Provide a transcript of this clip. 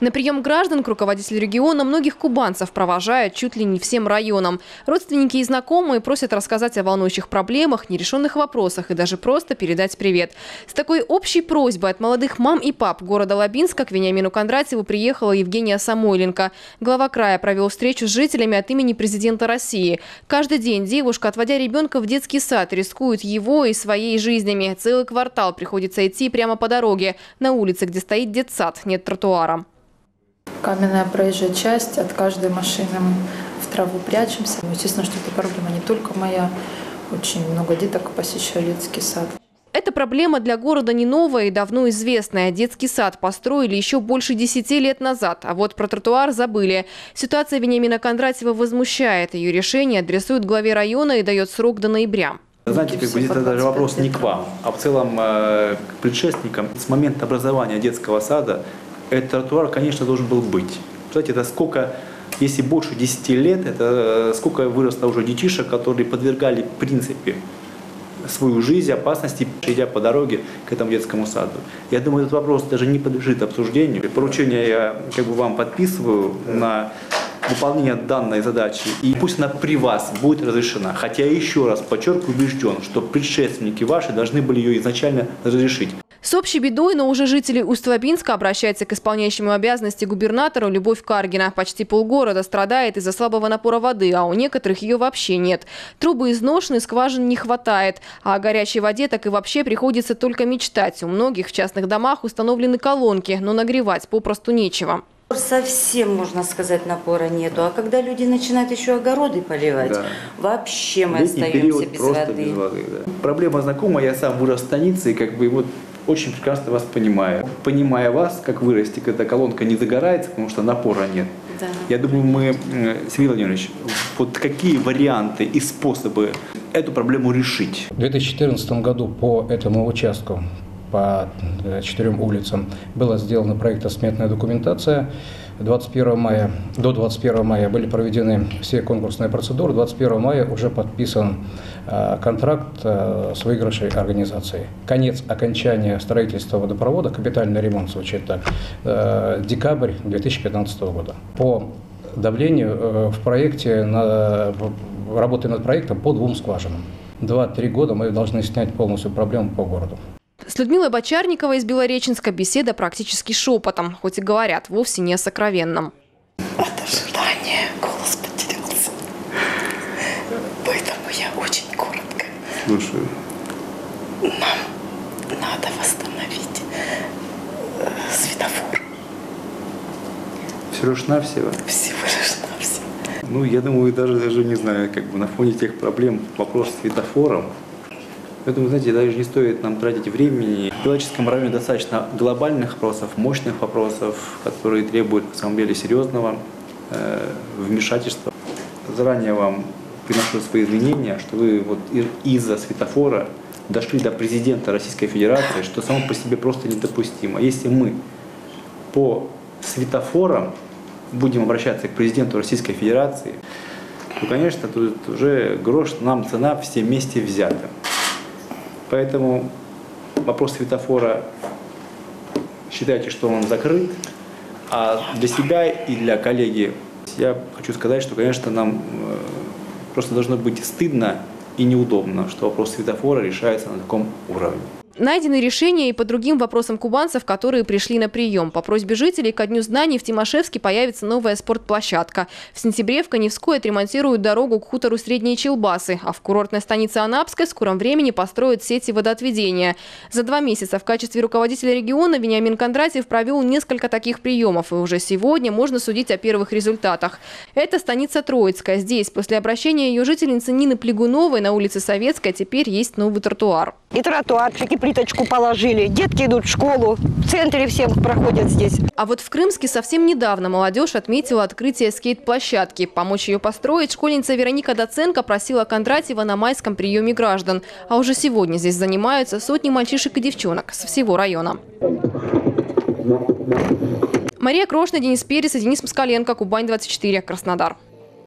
На прием граждан к руководителю региона многих кубанцев провожают чуть ли не всем районам. Родственники и знакомые просят рассказать о волнующих проблемах, нерешенных вопросах и даже просто передать привет. С такой общей просьбой от молодых мам и пап города Лабинска к Вениамину Кондратьеву приехала Евгения Самойленко. Глава края провел встречу с жителями от имени президента России. Каждый день девушка, отводя ребенка в детский сад, рискует его и своей жизнями. Целый квартал приходится идти прямо по дороге. На улице, где стоит детсад, нет тротуара. Каменная проезжая часть, от каждой машины мы в траву прячемся. Естественно, что эта проблема не только моя. Очень много деток посещали детский сад. Эта проблема для города не новая и давно известная. Детский сад построили еще больше 10 лет назад, а вот про тротуар забыли. Ситуация Вениамина Кондратьева возмущает. Ее решение адресуют главе района и дает срок до ноября. Знаете, как бы здесь даже вопрос не к вам, а в целом к предшественникам. С момента образования детского сада этот тротуар, конечно, должен был быть. Представляете, это сколько, если больше 10 лет, это сколько выросло уже детишек, которые подвергали, в принципе, свою жизнь опасности, идя по дороге к этому детскому саду. Я думаю, этот вопрос даже не подлежит обсуждению. Поручение я как бы вам подписываю на выполнение данной задачи. И пусть она при вас будет разрешена. Хотя еще раз подчеркиваю, убежден, что предшественники ваши должны были ее изначально разрешить. С общей бедой, но уже жители Усть-Лабинска обращаются к исполняющему обязанности губернатору Любовь Каргина. Почти полгорода страдает из-за слабого напора воды, а у некоторых ее вообще нет. Трубы изношены, скважин не хватает. А о горячей воде так и вообще приходится только мечтать. У многих в частных домах установлены колонки, но нагревать попросту нечего. Совсем, можно сказать, напора нету. А когда люди начинают еще огороды поливать, да, вообще мы остаемся без воды. Без воды, да. Проблема знакома, я сам вырос в станице и как бы вот очень прекрасно вас понимаю. Понимая вас, как вырасти, когда колонка не загорается, потому что напора нет. Да. Я думаю, мы, Сергей Владимирович, вот какие варианты и способы эту проблему решить? В 2014 году по этому участку, по 4 улицам, была сделана проектно-сметная документация. 21 мая были проведены все конкурсные процедуры. 21 мая уже подписан контракт с выигравшей организацией. Конец окончания строительства водопровода, капитальный ремонт звучит так, декабрь 2015 года. По давлению в проекте, работы над проектом по 2 скважинам. 2-3 года мы должны снять полностью проблему по городу. С Людмилой Бочарниковой из Белореченска беседа практически шепотом, хоть и говорят вовсе не о сокровенном. От ожидания голос потерялся, поэтому я очень коротко. Слушаю. Нам надо восстановить светофор. Всего лишь навсего? Всего лишь навсего. Ну, я думаю, даже не знаю, как бы на фоне тех проблем вопрос с светофором. Поэтому, знаете, даже не стоит нам тратить времени. В Белореченском районе достаточно глобальных вопросов, мощных вопросов, которые требуют, на самом деле, серьезного вмешательства. Заранее вам приношу свои извинения, что вы вот из-за светофора дошли до президента Российской Федерации, что само по себе просто недопустимо. Если мы по светофорам будем обращаться к президенту Российской Федерации, то, конечно, тут уже грош нам цена все вместе взята. Поэтому вопрос светофора, считайте, что он закрыт. А для себя и для коллеги я хочу сказать, что, конечно, нам просто должно быть стыдно и неудобно, что вопрос светофора решается на таком уровне. Найдены решения и по другим вопросам кубанцев, которые пришли на прием. По просьбе жителей ко Дню знаний в Тимашевске появится новая спортплощадка. В сентябре в Каневской отремонтируют дорогу к хутору Средние Челбасы, а в курортной станице Анапской в скором времени построят сети водоотведения. За 2 месяца в качестве руководителя региона Вениамин Кондратьев провел несколько таких приемов, и уже сегодня можно судить о первых результатах. Это станица Троицкая. Здесь после обращения ее жительницы Нины Плигуновой на улице Советская теперь есть новый тротуар. И тротуарчики, плиточку положили. Детки идут в школу, в центре всем проходят здесь. А вот в Крымске совсем недавно молодежь отметила открытие скейт-площадки. Помочь ее построить школьница Вероника Доценко просила Кондратьева на майском приеме граждан. А уже сегодня здесь занимаются сотни мальчишек и девчонок со всего района. Мария Крошная, Денис Перес и Денис Маскаленко. Кубань-24, Краснодар.